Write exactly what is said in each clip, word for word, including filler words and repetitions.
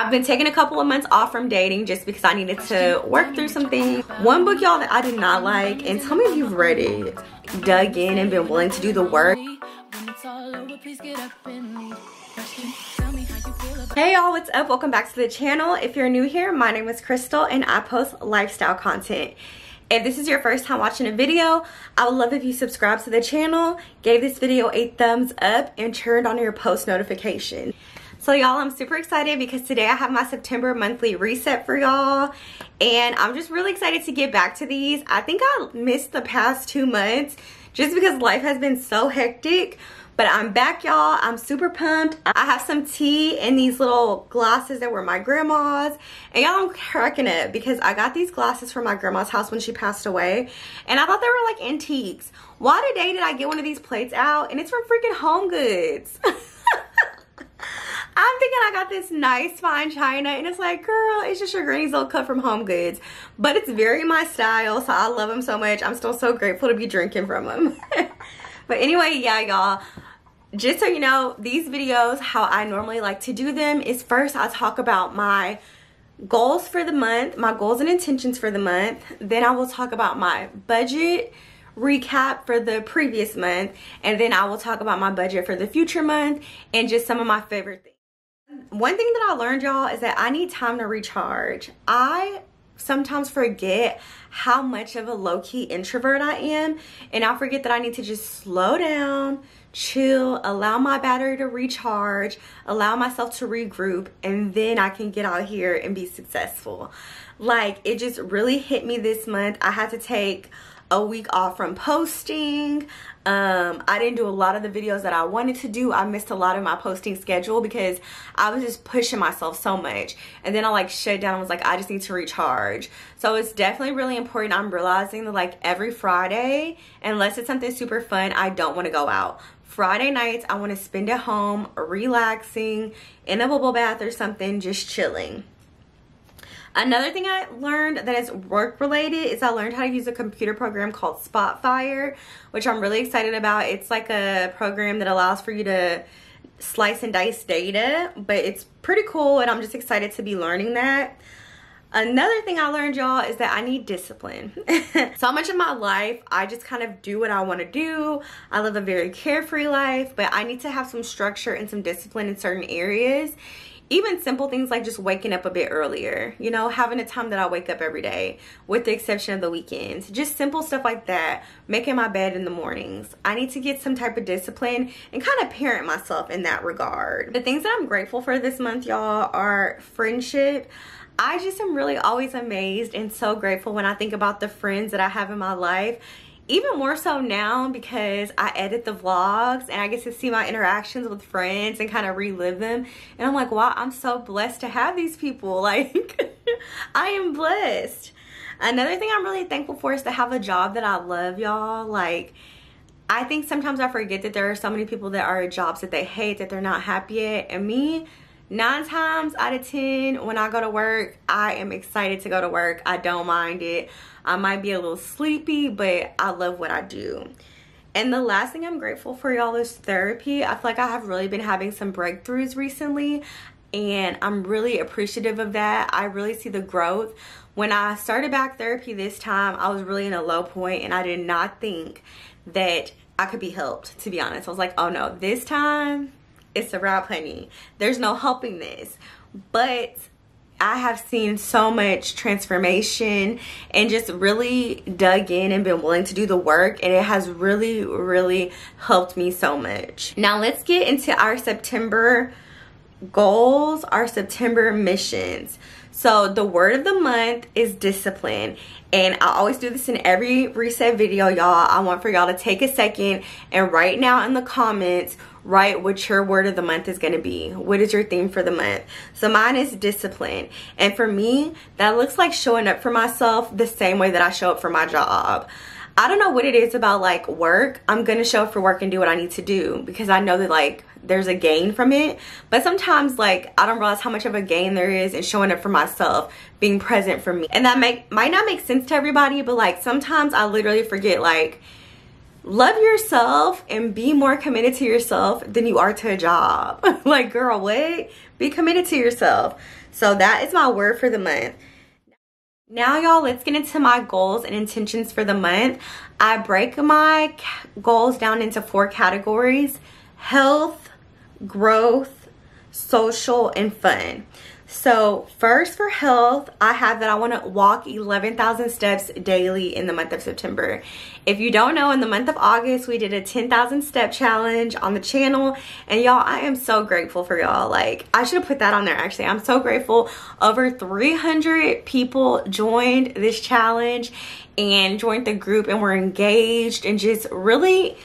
I've been taking a couple of months off from dating just because I needed to work through some things. One book, y'all, that I did not like, and tell me if you've read it, dug in and been willing to do the work. Hey y'all, what's up? Welcome back to the channel. If you're new here, my name is Crystal and I post lifestyle content. If this is your first time watching a video, I would love if you subscribed to the channel, gave this video a thumbs up, and turned on your post notification. So y'all, I'm super excited because today I have my September monthly reset for y'all, and I'm just really excited to get back to these. I think I missed the past two months just because life has been so hectic, but I'm back, y'all. I'm super pumped. I have some tea in these little glasses that were my grandma's, and y'all, I'm cracking up because I got these glasses from my grandma's house when she passed away, and I thought they were like antiques. Why today did I get one of these plates out, and it's from freaking Home Goods? I'm thinking I got this nice fine china, and it's like, girl, it's just your granny's little cup from Home Goods, but it's very my style, so I love them so much. I'm still so grateful to be drinking from them. But anyway, yeah, y'all, just so you know, these videos, how I normally like to do them is first I talk about my goals for the month, my goals and intentions for the month, then I will talk about my budget recap for the previous month, and then I will talk about my budget for the future month and just some of my favorite things. One thing that I learned, y'all, is that I need time to recharge. I sometimes forget how much of a low-key introvert I am, and I forget that I need to just slow down, chill, allow my battery to recharge, allow myself to regroup, and then I can get out here and be successful. Like, it just really hit me this month. I had to take a week off from posting. um I didn't do a lot of the videos that I wanted to do. I missed a lot of my posting schedule because I was just pushing myself so much, and then I like shut down. I was like, I just need to recharge. So it's definitely really important. I'm realizing that like every Friday, unless it's something super fun, I don't want to go out. Friday nights I want to spend at home relaxing in a bubble bath or something, just chilling. Another thing I learned that is work related is I learned how to use a computer program called Spotfire, which I'm really excited about. It's like a program that allows for you to slice and dice data, but it's pretty cool, and I'm just excited to be learning that. Another thing I learned, y'all, is that I need discipline. So much of my life, I just kind of do what I want to do. I live a very carefree life, but I need to have some structure and some discipline in certain areas. Even simple things like just waking up a bit earlier, you know, having a time that I wake up every day, with the exception of the weekends. Just simple stuff like that, making my bed in the mornings. I need to get some type of discipline and kind of parent myself in that regard. The things that I'm grateful for this month, y'all, are friendship. I just am really always amazed and so grateful when I think about the friends that I have in my life. Even more so now because I edit the vlogs and I get to see my interactions with friends and kind of relive them. And I'm like, wow, I'm so blessed to have these people. Like, I am blessed. Another thing I'm really thankful for is to have a job that I love, y'all. Like, I think sometimes I forget that there are so many people that are at jobs that they hate, that they're not happy at. And me, nine times out of ten, when I go to work, I am excited to go to work. I don't mind it. I might be a little sleepy, but I love what I do. And the last thing I'm grateful for, y'all, is therapy. I feel like I have really been having some breakthroughs recently, and I'm really appreciative of that. I really see the growth. When I started back therapy this time, I was really in a low point, and I did not think that I could be helped, to be honest. I was like, oh no, this time it's a wrap, honey. There's no helping this. But I have seen so much transformation and just really dug in and been willing to do the work, and it has really, really helped me so much. Now let's get into our September goals, our September missions. So the word of the month is discipline. And I always do this in every reset video, y'all. I want for y'all to take a second and right now in the comments, write what your word of the month is going to be. What is your theme for the month? So mine is discipline. And for me, that looks like showing up for myself the same way that I show up for my job. I don't know what it is about like work. I'm going to show up for work and do what I need to do because I know that like there's a gain from it. But sometimes like I don't realize how much of a gain there is in showing up for myself, being present for me. And that make, might not make sense to everybody, but like sometimes I literally forget like love yourself and be more committed to yourself than you are to a job. Like, girl, what? Be committed to yourself. So that is my word for the month. Now, y'all, let's get into my goals and intentions for the month. I break my goals down into four categories: health, growth, social, and fun. So first, for health, I have that I want to walk eleven thousand steps daily in the month of September. If you don't know, in the month of August, we did a ten thousand step challenge on the channel. And y'all, I am so grateful for y'all. Like, I should have put that on there, actually. I'm so grateful. Over three hundred people joined this challenge and joined the group and were engaged and just really...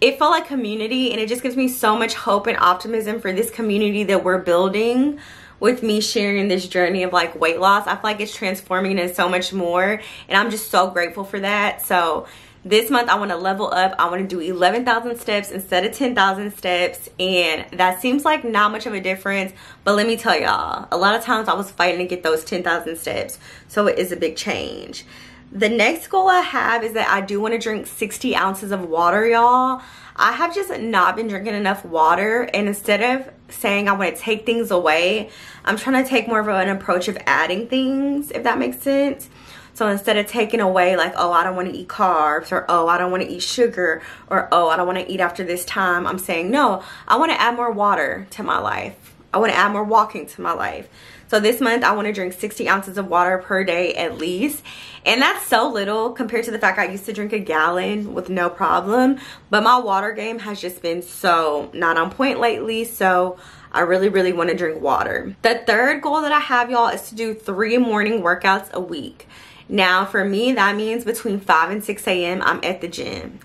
it felt like community, and it just gives me so much hope and optimism for this community that we're building with me sharing this journey of like weight loss. I feel like it's transforming into so much more, and I'm just so grateful for that. So this month I want to level up. I want to do eleven thousand steps instead of ten thousand steps, and that seems like not much of a difference, but let me tell y'all, a lot of times I was fighting to get those ten thousand steps, so it is a big change. The next goal I have is that I do want to drink sixty ounces of water, y'all. I have just not been drinking enough water, and instead of saying I want to take things away, I'm trying to take more of an approach of adding things, if that makes sense. So instead of taking away like, oh, I don't want to eat carbs, or oh, I don't want to eat sugar, or oh, I don't want to eat after this time, I'm saying no, I want to add more water to my life. I want to add more walking to my life. So this month, I want to drink sixty ounces of water per day at least. And that's so little compared to the fact I used to drink a gallon with no problem. But my water game has just been so not on point lately. So I really, really want to drink water. The third goal that I have, y'all, is to do three morning workouts a week. Now, for me, that means between five and six A M I'm at the gym.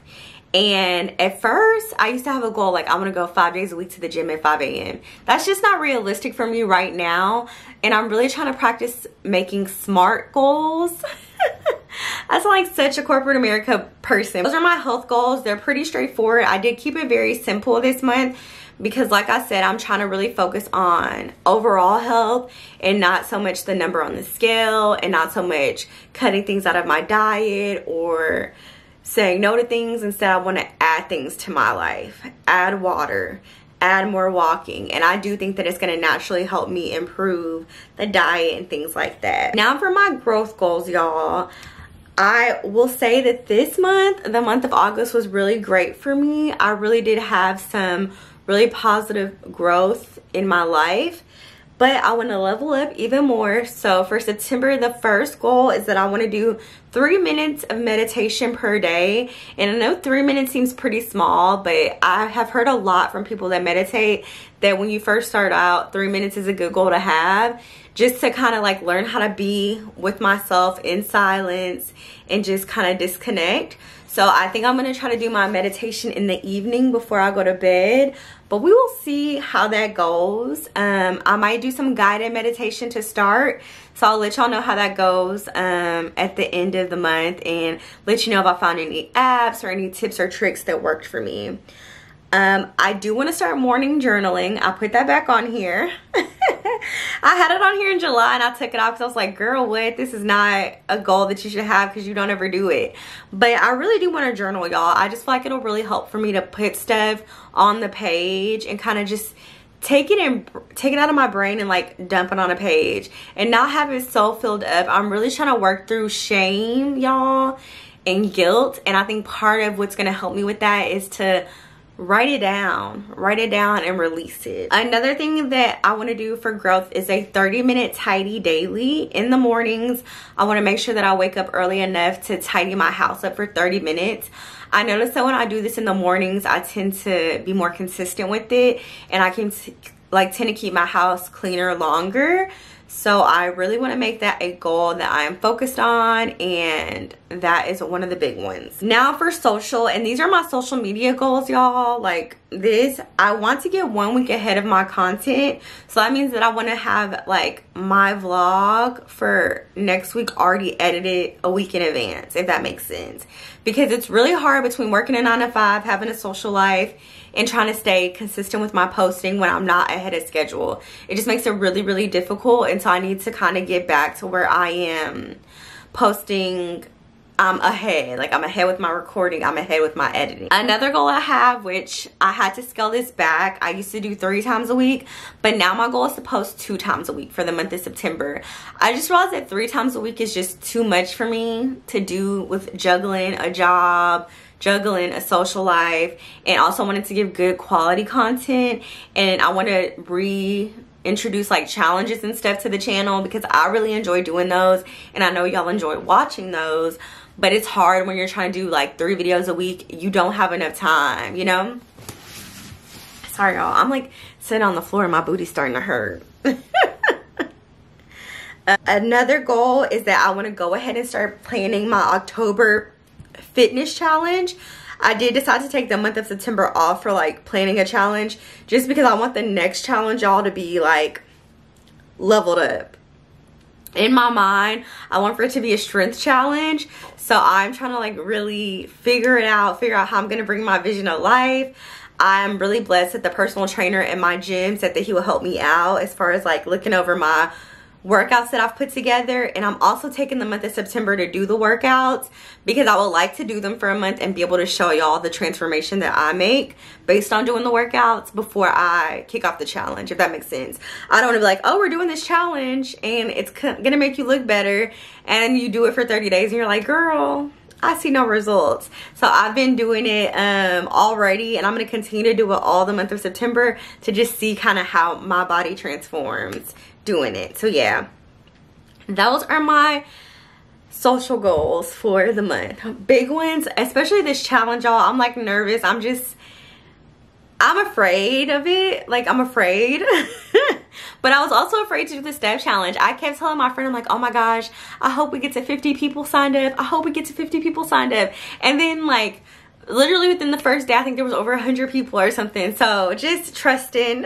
And at first, I used to have a goal, like I want to go five days a week to the gym at five A M That's just not realistic for me right now. And I'm really trying to practice making SMART goals. I sound like such a corporate America person. Those are my health goals. They're pretty straightforward. I did keep it very simple this month, because like I said, I'm trying to really focus on overall health and not so much the number on the scale, and not so much cutting things out of my diet or saying no to things. Instead, I want to add things to my life, add water, add more walking. And I do think that it's going to naturally help me improve the diet and things like that. Now for my growth goals, y'all, I will say that this month, the month of August, was really great for me. I really did have some really positive growth in my life, but I want to level up even more. So for September, the first goal is that I want to do three minutes of meditation per day. And I know three minutes seems pretty small, but I have heard a lot from people that meditate that when you first start out, three minutes is a good goal to have, just to kind of like learn how to be with myself in silence and just kind of disconnect. So I think I'm going to try to do my meditation in the evening before I go to bed, but we will see how that goes. Um, I might do some guided meditation to start, so I'll let y'all know how that goes um, at the end of the month, and let you know if I found any apps or any tips or tricks that worked for me. Um, I do want to start morning journaling. I put that back on here. I had it on here in July and I took it off because I was like, girl, what? This is not a goal that you should have because you don't ever do it. But I really do want to journal, y'all. I just feel like it'll really help for me to put stuff on the page and kind of just take it and take it out of my brain and like dump it on a page and not have it so filled up. I'm really trying to work through shame, y'all, and guilt. And I think part of what's going to help me with that is to write it down write it down and release it. Another thing that I want to do for growth is a thirty minute tidy daily. In the mornings, I want to make sure that I wake up early enough to tidy my house up for thirty minutes. I notice that when I do this in the mornings, I tend to be more consistent with it, and I can t like tend to keep my house cleaner longer. So I really want to make that a goal that I am focused on, and that is one of the big ones. Now for social, and these are my social media goals, y'all. Like this, I want to get one week ahead of my content. So that means that I want to have like my vlog for next week already edited a week in advance, if that makes sense. Because it's really hard between working a nine to five, having a social life, and trying to stay consistent with my posting when I'm not ahead of schedule. It just makes it really, really difficult. And so I need to kind of get back to where I am posting I'm ahead. Like, I'm ahead with my recording. I'm ahead with my editing. Another goal I have, which I had to scale this back. I used to do three times a week, but now my goal is to post two times a week for the month of September. I just realized that three times a week is just too much for me to do with juggling a job, juggling a social life, and also wanted to give good quality content. And I want to reintroduce like challenges and stuff to the channel because I really enjoy doing those, and I know y'all enjoy watching those. But it's hard when you're trying to do like three videos a week. You don't have enough time, you know? Sorry, y'all. I'm like sitting on the floor and my booty's starting to hurt. uh, another goal is that I want to go ahead and start planning my October fitness challenge. I did decide to take the month of September off for like planning a challenge just because I want the next challenge, y'all, to be like leveled up. In my mind, I want for it to be a strength challenge. So I'm trying to like really figure it out, figure out how I'm going to bring my vision to life. I'm really blessed that the personal trainer in my gym said that he will help me out as far as like looking over my workouts that I've put together. And I'm also taking the month of September to do the workouts because I would like to do them for a month and be able to show y'all the transformation that I make based on doing the workouts before I kick off the challenge, if that makes sense. I don't want to be like, oh, we're doing this challenge and it's gonna make you look better, and you do it for thirty days and you're like, girl, I see no results. So I've been doing it um, already, and I'm gonna continue to do it all the month of September to just see kind of how my body transforms doing it. So yeah, those are my social goals for the month. Big ones, especially this challenge, y'all. I'm like nervous. I'm just, I'm afraid of it. Like, I'm afraid. But I was also afraid to do the step challenge. I kept telling my friend, I'm like, oh my gosh, I hope we get to fifty people signed up. I hope we get to fifty people signed up. And then like literally within the first day, I think there was over one hundred people or something. So just trusting,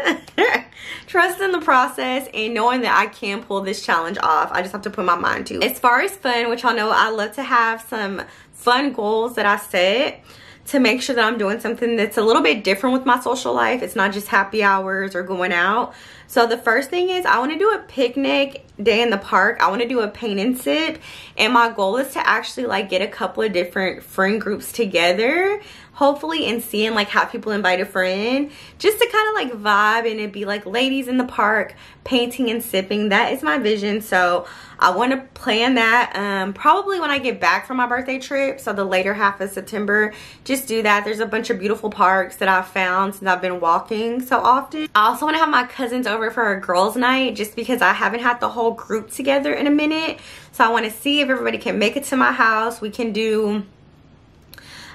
trusting the process and knowing that I can pull this challenge off. I just have to put my mind to it. As far as fun, which y'all know, I love to have some fun goals that I set to make sure that I'm doing something that's a little bit different with my social life. It's not just happy hours or going out. So the first thing is I want to do a picnic day in the park. I want to do a paint and sip. And my goal is to actually like get a couple of different friend groups together, hopefully, and seeing like have people invite a friend just to kind of like vibe, and it'd be like ladies in the park painting and sipping. That is my vision. So I want to plan that um, probably when I get back from my birthday trip. So the later half of September, just do that. There's a bunch of beautiful parks that I've found since I've been walking so often. I also want to have my cousins over for a girls' night just because I haven't had the whole group together in a minute. So I want to see if everybody can make it to my house. We can do,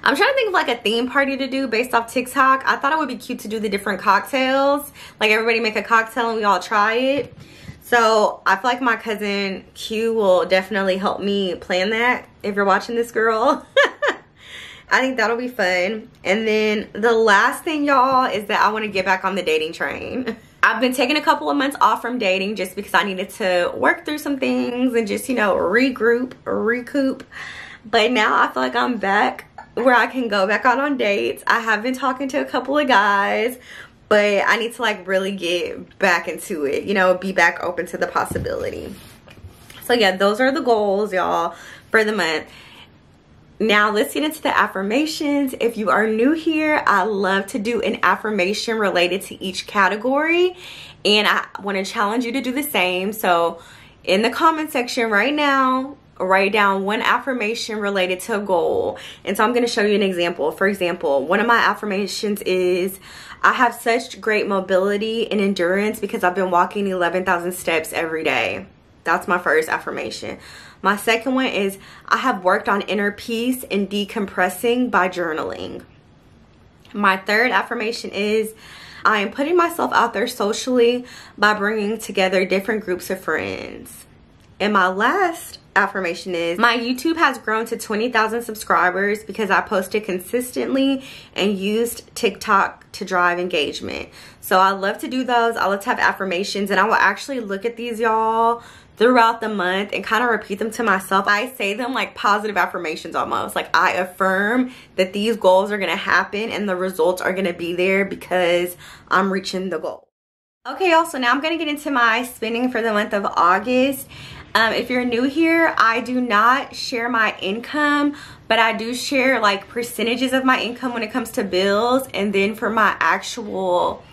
I'm trying to think of like a theme party to do based off TikTok. I thought it would be cute to do the different cocktails, like everybody make a cocktail and we all try it. So I feel like my cousin Q will definitely help me plan that. If you're watching this, girl, I think that'll be fun. And then the last thing, y'all, is that I want to get back on the dating train. I've been taking a couple of months off from dating just because I needed to work through some things and just, you know, regroup, recoup. But now I feel like I'm back where I can go back out on dates. I have been talking to a couple of guys, but I need to like really get back into it, you know, be back open to the possibility. So yeah, those are the goals, y'all, for the month. Now let's get into the affirmations. If you are new here, I love to do an affirmation related to each category, and I want to challenge you to do the same. So in the comment section right now, write down one affirmation related to a goal. And so I'm going to show you an example. For example, one of my affirmations is, I have such great mobility and endurance because I've been walking eleven thousand steps every day. That's my first affirmation. My second one is, I have worked on inner peace and decompressing by journaling. My third affirmation is, I am putting myself out there socially by bringing together different groups of friends. And my last affirmation is, my YouTube has grown to twenty thousand subscribers because I posted consistently and used TikTok to drive engagement. So I love to do those. I love to have affirmations, and I will actually look at these, y'all, throughout the month and kind of repeat them to myself. I say them like positive affirmations almost. Like, I affirm that these goals are going to happen and the results are going to be there because I'm reaching the goal. Okay, y'all, so now I'm going to get into my spending for the month of August. Um, if you're new here, I do not share my income, but I do share like percentages of my income when it comes to bills. And then for my actual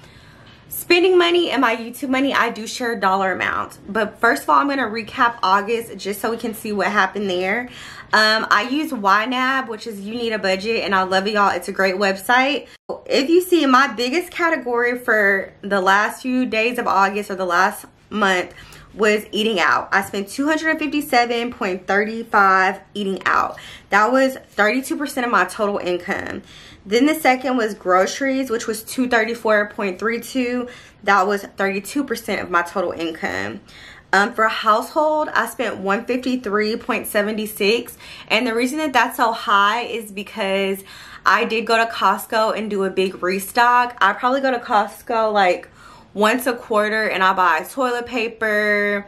spending money and my YouTube money, I do share dollar amounts. But first of all, I'm going to recap August just so we can see what happened there. Um, I use Y N A B, which is You Need a Budget, and I love it, y'all. It's a great website. If you see, my biggest category for the last few days of August or the last month was eating out. I spent two hundred fifty-seven dollars and thirty-five cents eating out. That was thirty-two percent of my total income. Then the second was groceries, which was two hundred thirty-four dollars and thirty-two cents. That was thirty-two percent of my total income. Um, for household, I spent one hundred fifty-three dollars and seventy-six cents. And the reason that that's so high is because I did go to Costco and do a big restock. I probably go to Costco like once a quarter, and I buy toilet paper,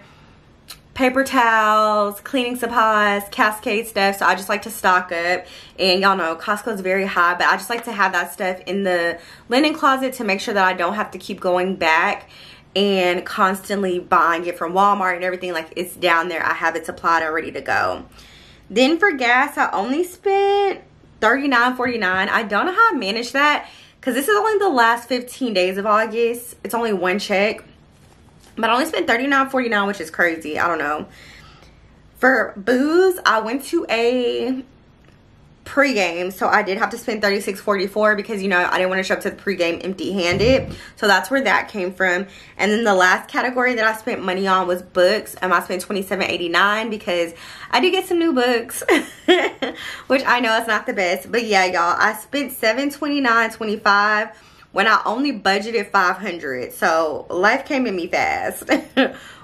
paper towels, cleaning supplies, Cascade stuff. So I just like to stock up, and y'all know Costco is very high, but I just like to have that stuff in the linen closet to make sure that I don't have to keep going back and constantly buying it from Walmart and everything. Like, it's down there, I have it supplied and ready to go. Then for gas, I only spent thirty-nine forty-nine. I don't know how I managed that, because this is only the last fifteen days of August. It's only one check. But I only spent thirty-nine forty-nine, which is crazy. I don't know. For booze, I went to a pregame, so I did have to spend thirty-six forty-four because, you know, I didn't want to show up to the pregame empty-handed. So that's where that came from. And then the last category that I spent money on was books. Um, I spent twenty-seven eighty-nine because I did get some new books, which I know is not the best. But yeah, y'all, I spent seven twenty-nine twenty-five when I only budgeted five hundred dollars. So life came at me fast.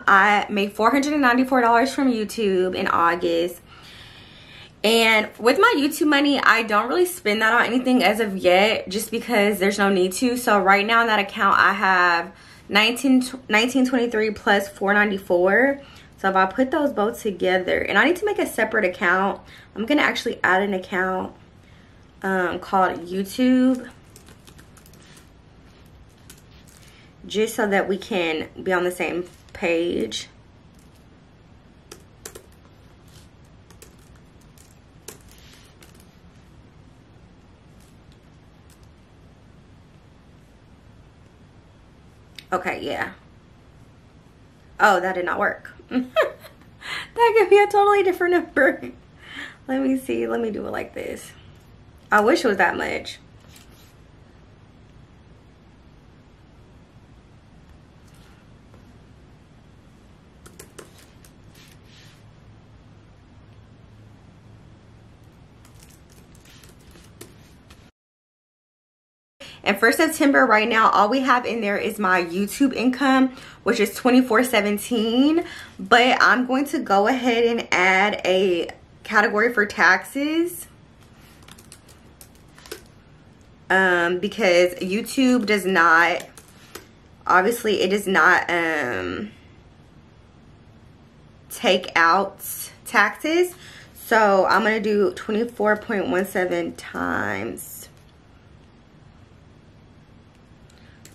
I made four hundred ninety-four dollars from YouTube in August. And with my YouTube money, I don't really spend that on anything as of yet, just because there's no need to. So right now in that account, I have nineteen twenty-three plus four ninety-four. So if I put those both together, and I need to make a separate account. I'm gonna actually add an account um, called YouTube, just so that we can be on the same page. Okay, yeah. Oh, that did not work. That could be a totally different number. Let me see. Let me do it like this. I wish it was that much. And for September right now, all we have in there is my YouTube income, which is twenty-four seventeen. But I'm going to go ahead and add a category for taxes, um, because YouTube does not, obviously it does not um, take out taxes. So I'm going to do twenty-four point one seven times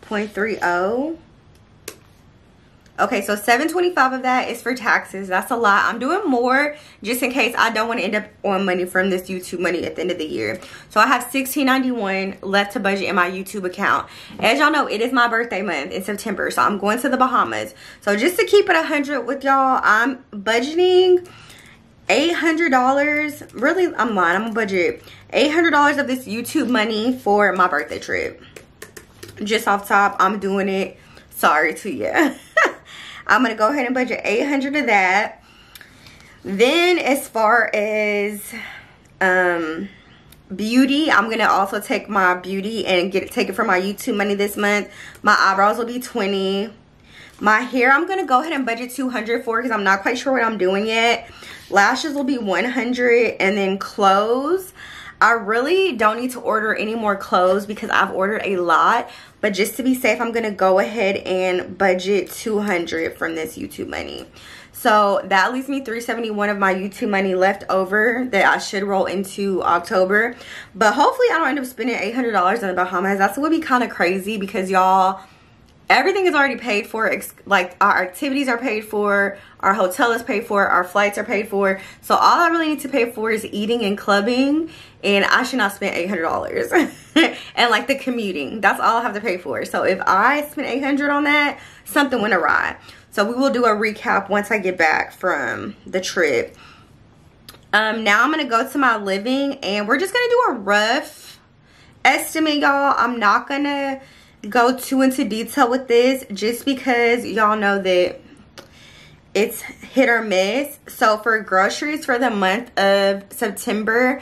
point three zero. Okay, so seven twenty-five of that is for taxes. That's a lot. I'm doing more just in case I don't want to end up on money from this YouTube money at the end of the year. So I have sixteen ninety-one left to budget in my YouTube account. As y'all know, it is my birthday month in September, so I'm going to the Bahamas. So just to keep it one hundred with y'all, I'm budgeting eight hundred dollars. Really, I'm lying. I'm gonna budget eight hundred dollars of this YouTube money for my birthday trip. Just off top, I'm doing it. Sorry to you. I'm gonna go ahead and budget eight hundred of that. Then as far as um beauty, I'm gonna also take my beauty and get it, take it from my YouTube money this month. My eyebrows will be twenty. My hair, I'm gonna go ahead and budget two hundred for, because I'm not quite sure what I'm doing yet. Lashes will be one hundred, and then clothes, I really don't need to order any more clothes because I've ordered a lot. But just to be safe, I'm going to go ahead and budget two hundred from this YouTube money. So that leaves me three seventy-one of my YouTube money left over that I should roll into October. But hopefully I don't end up spending eight hundred dollars in the Bahamas. That would be kind of crazy because y'all, everything is already paid for. Like, our activities are paid for, our hotel is paid for, our flights are paid for. So all I really need to pay for is eating and clubbing, and I should not spend eight hundred dollars. And like the commuting, that's all I have to pay for. So if I spend eight hundred dollars on that, something went awry. So we will do a recap once I get back from the trip. Um, now I'm gonna go to my living, and we're just gonna do a rough estimate, y'all. I'm not gonna go too into detail with this just because y'all know that it's hit or miss. So for groceries for the month of September,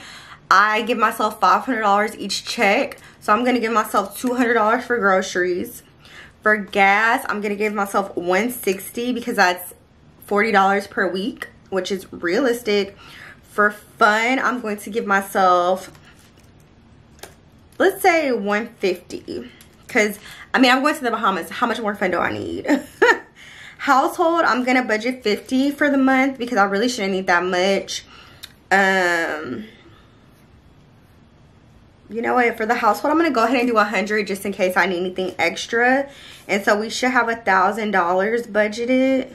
I give myself five hundred dollars each check. So I'm gonna give myself two hundred dollars for groceries. For gas, I'm gonna give myself one hundred sixty dollars because that's forty dollars per week, which is realistic. For fun, I'm going to give myself, let's say one hundred fifty dollars. Because, I mean, I'm going to the Bahamas. How much more fun do I need? Household, I'm going to budget fifty dollars for the month because I really shouldn't need that much. Um, you know what? For the household, I'm going to go ahead and do one hundred dollars just in case I need anything extra. And so we should have one thousand dollars budgeted.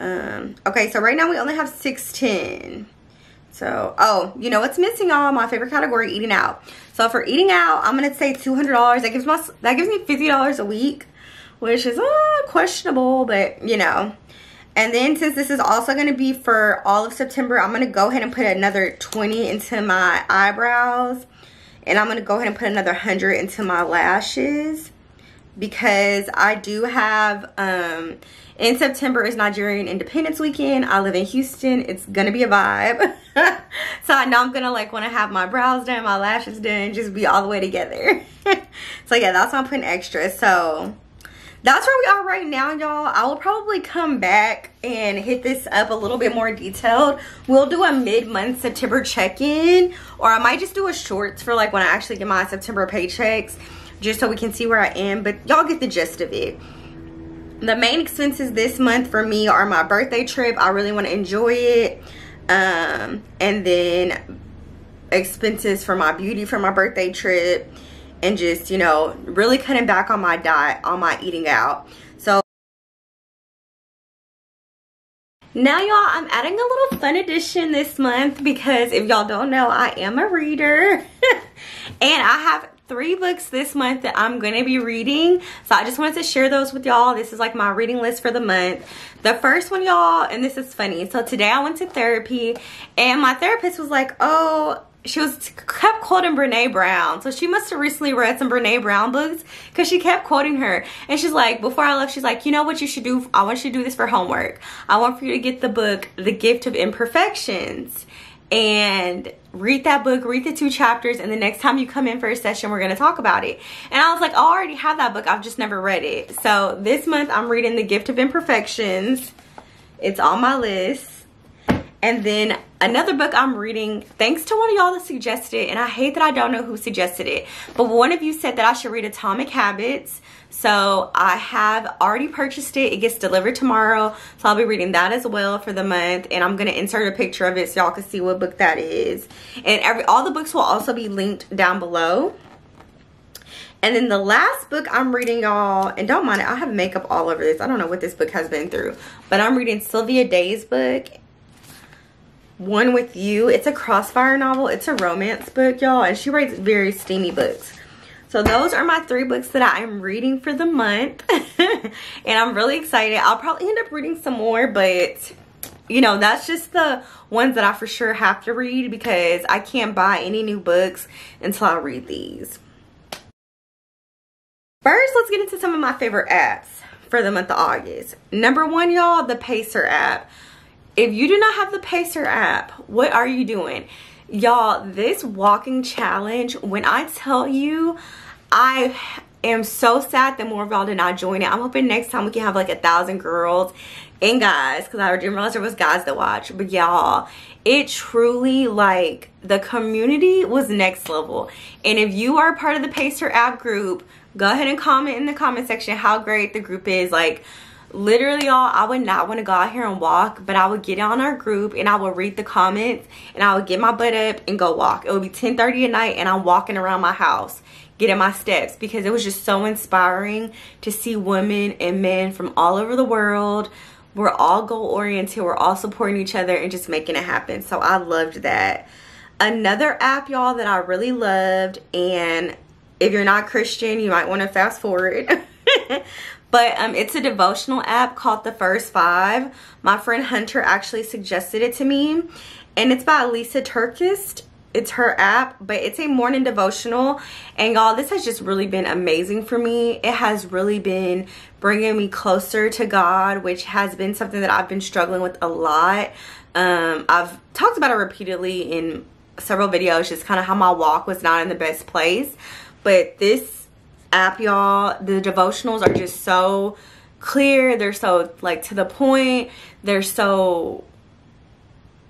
Um, okay, so right now we only have six hundred ten dollars. So, oh, you know what's missing, y'all? My favorite category, eating out. So for eating out, I'm gonna say two hundred dollars. That gives my that gives me fifty dollars a week, which is uh, questionable, but you know. And then since this is also gonna be for all of September, I'm gonna go ahead and put another twenty dollars into my eyebrows, and I'm gonna go ahead and put another one hundred dollars into my lashes because I do have. Um, In September is Nigerian Independence Weekend. I live in Houston. It's gonna be a vibe. So I know I'm gonna like wanna have my brows done, my lashes done, just be all the way together. So yeah, that's why I'm putting extra. So that's where we are right now, y'all. I will probably come back and hit this up a little bit more detailed. We'll do a mid-month September check-in, or I might just do a shorts for like when I actually get my September paychecks, just so we can see where I am, but y'all get the gist of it. The main expenses this month for me are my birthday trip. I really want to enjoy it. Um, and then expenses for my beauty for my birthday trip. And just, you know, really cutting back on my diet, on my eating out. So now, y'all, I'm adding a little fun addition this month because if y'all don't know, I am a reader. And I have three books this month that I'm going to be reading, so I just wanted to share those with y'all. This is like my reading list for the month. The first one, y'all, and this is funny. So today I went to therapy, and my therapist was like, oh, she was kept quoting Brene Brown. So she must have recently read some Brene Brown books because she kept quoting her. And she's like, before I left, she's like, you know what you should do? I want you to do this for homework. I want for you to get the book, The Gift of Imperfections, and read that book, read the two chapters, and the next time you come in for a session, we're gonna talk about it. And I was like, I already have that book, I've just never read it. So this month, I'm reading The Gift of Imperfections. It's on my list. And then another book I'm reading, thanks to one of y'all that suggested it, and I hate that I don't know who suggested it, but one of you said that I should read Atomic Habits. So I have already purchased it. It gets delivered tomorrow. So I'll be reading that as well for the month. And I'm gonna insert a picture of it so y'all can see what book that is. And every all the books will also be linked down below. And then the last book I'm reading, y'all, and don't mind it, I have makeup all over this. I don't know what this book has been through, but I'm reading Sylvia Day's book, One With You. It's a Crossfire novel. It's a romance book, y'all, and she writes very steamy books. So those are my three books that I am reading for the month. And I'm really excited. I'll probably end up reading some more, but you know, that's just the ones that I for sure have to read because I can't buy any new books until I read these. First, let's get into some of my favorite apps for the month of August. Number one, y'all, the Pacer app. If you do not have the Pacer app, what are you doing? Y'all, this walking challenge, when I tell you, I am so sad that more of y'all did not join it. I'm hoping next time we can have like a thousand girls and guys, because I didn't realize there was guys that watch. But y'all, it truly, like, the community was next level. And if you are part of the Pacer app group, go ahead and comment in the comment section how great the group is. Like, Literally, y'all, I would not want to go out here and walk, but I would get on our group and I would read the comments and I would get my butt up and go walk. It would be ten thirty at night and I'm walking around my house, getting my steps, because it was just so inspiring to see women and men from all over the world. We're all goal-oriented. We're all supporting each other and just making it happen. So I loved that. Another app, y'all, that I really loved, and if you're not Christian, you might want to fast forward. But um, it's a devotional app called The First Five. My friend Hunter actually suggested it to me. And it's by Lisa Turkist. It's her app, but it's a morning devotional. And y'all, this has just really been amazing for me. It has really been bringing me closer to God, which has been something that I've been struggling with a lot. Um, I've talked about it repeatedly in several videos, just kind of how my walk was not in the best place. But this app, y'all, the devotionals are just so clear, they're so like to the point, they're so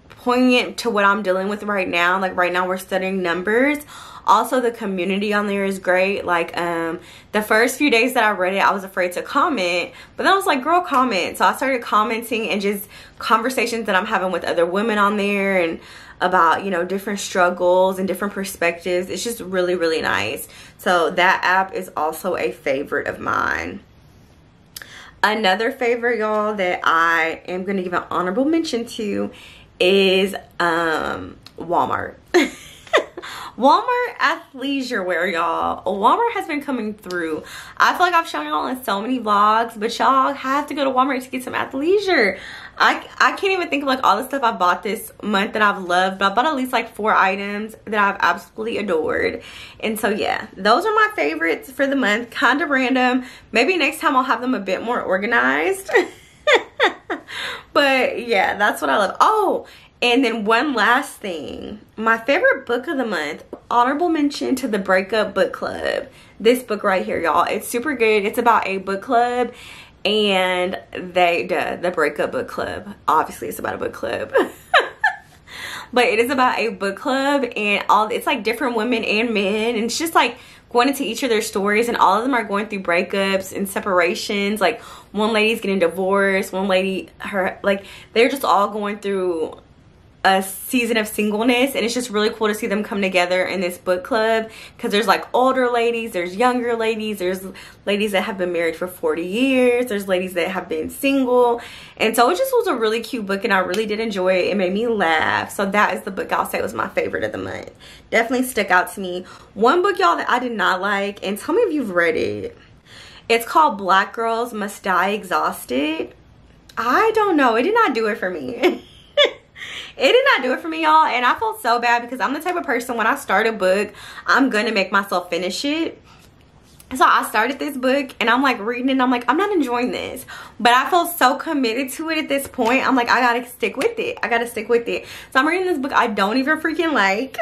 poignant to what I'm dealing with right now. Like right now we're studying Numbers. Also, the community on there is great. Like um the first few days that I read it, I was afraid to comment, but then I was like, girl, comment. So I started commenting, and just conversations that I'm having with other women on there, and about, you know, different struggles and different perspectives. It's just really, really nice. So that app is also a favorite of mine. Another favorite, y'all, that I am going to give an honorable mention to is um, Walmart. Walmart athleisure wear, y'all. Walmart has been coming through. I feel like I've shown y'all in so many vlogs, but y'all have to go to Walmart to get some athleisure. I, I can't even think of like all the stuff I bought this month that I've loved, but I bought at least like four items that I've absolutely adored. And so yeah, those are my favorites for the month. Kind of random. Maybe next time I'll have them a bit more organized. But yeah, that's what I love. Oh, and then one last thing, my favorite book of the month, honorable mention to The Breakup Book Club. This book right here, y'all, it's super good. It's about a book club, and they, duh, The Breakup Book Club. Obviously, it's about a book club. But it is about a book club, and all it's like different women and men, and it's just like going into each of their stories, and all of them are going through breakups and separations. Like one lady's getting divorced, one lady, her, like they're just all going through a season of singleness, and it's just really cool to see them come together in this book club, because there's like older ladies, there's younger ladies, there's ladies that have been married for forty years, there's ladies that have been single. And so it just was a really cute book, and I really did enjoy it. It made me laugh. So that is the book I'll say was my favorite of the month. Definitely stuck out to me. One book, y'all, that I did not like, and tell me if you've read it, it's called Black Girls Must Die Exhausted. I don't know, it did not do it for me. It did not do it for me, y'all, and I felt so bad, because I'm the type of person, when I start a book, I'm gonna make myself finish it. So I started this book, and I'm like reading it, and I'm like, I'm not enjoying this, but I felt so committed to it at this point. I'm like, I gotta stick with it. I gotta stick with it. So I'm reading this book I don't even freaking like.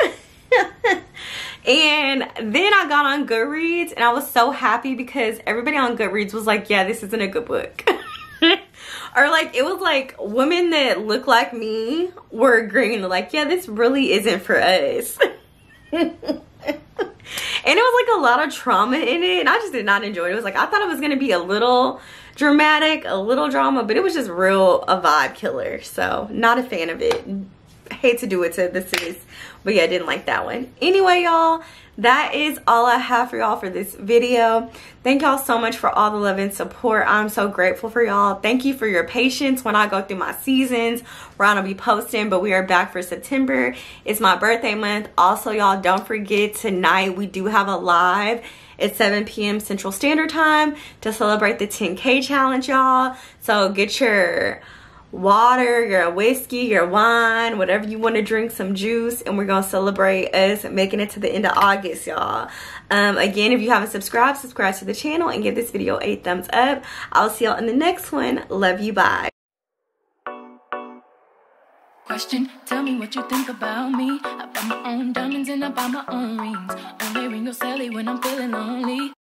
And then I got on Goodreads, and I was so happy, because everybody on Goodreads was like, yeah, this isn't a good book. Or like, it was like women that look like me were agreeing, like, yeah, this really isn't for us. And it was like a lot of trauma in it, and I just did not enjoy it. It was like, I thought it was going to be a little dramatic, a little drama, but it was just real a vibe killer. So not a fan of it. Hate to do it to the sis, but yeah, I didn't like that one. Anyway, y'all, that is all I have for y'all for this video. Thank y'all so much for all the love and support. I'm so grateful for y'all. Thank you for your patience when I go through my seasons. Ryan will be posting, but we are back for September. It's my birthday month. Also, y'all, don't forget, tonight we do have a live at seven p m Central Standard Time to celebrate the ten K challenge, y'all. So get your water, your whiskey, your wine, whatever you want to drink, some juice, and we're gonna celebrate us making it to the end of August, y'all. Um again, if you haven't subscribed, subscribe to the channel and give this video a thumbs up. I'll see y'all in the next one. Love you, bye. Question, tell me what you think about me. I buy my own diamonds and I buy my own rings. Only ring your celly when I'm feeling lonely.